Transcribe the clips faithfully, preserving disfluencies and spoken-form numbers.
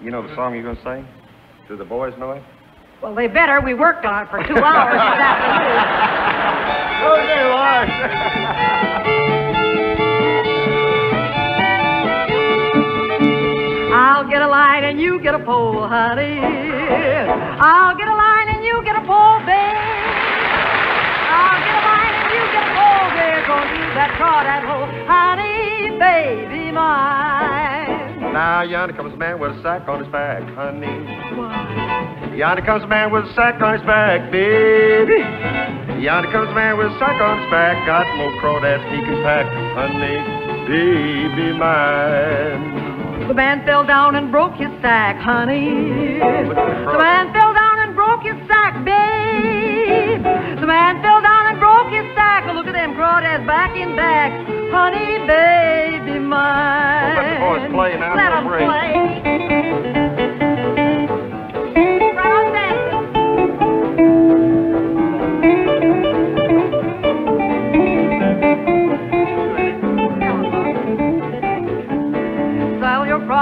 You know the song you're going to sing? Do the boys know it? Well, they better. We worked on it for two hours. Exactly. Oh, dear Lord. I'll get a line and you get a pole, honey. I'll get a line and you get a pole, babe. I'll get a line and you get a pole, babe. Gonna use that crawl, that hole, honey, baby mine. Now yonder comes a man with a sack on his back, honey. Yonder comes a man with a sack on his back, baby. Yonder comes a man with a sack on his back. Got more crawdads he can pack, honey, baby mine. The man fell down and broke his sack, honey. The man fell down and broke his sack, babe. The man fell down and broke his sack. Oh, look at them crawdads back in back, honey, baby mine. Well, let the boys play now. Let them play.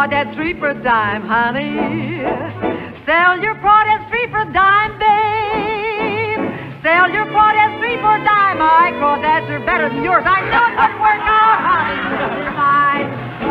That's three for a dime, honey. Sell your product three for a dime, babe. Sell your product three for a dime. My crawdads are better than yours. I know it didn't work out, honey.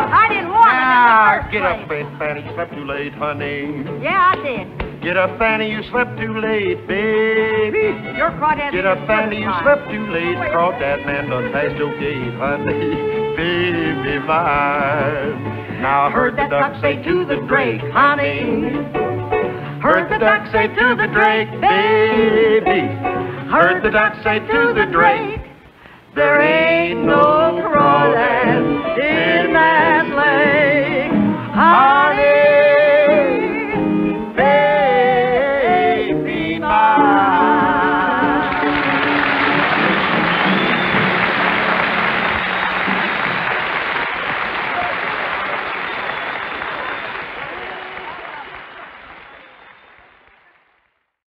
You're mine. I didn't want it. Ah, get up, Aunt Fanny. You slept too late, honey. Yeah, I did. Get up, Fanny. You slept too late, baby. Your crawdads. Get up, Fanny. You slept too late. Crawdad man done passed your gate, honey, baby mine. Now I heard the duck say to the drake, honey. Heard the duck say to the drake, baby. Heard the duck say to the drake, there ain't no crawdad.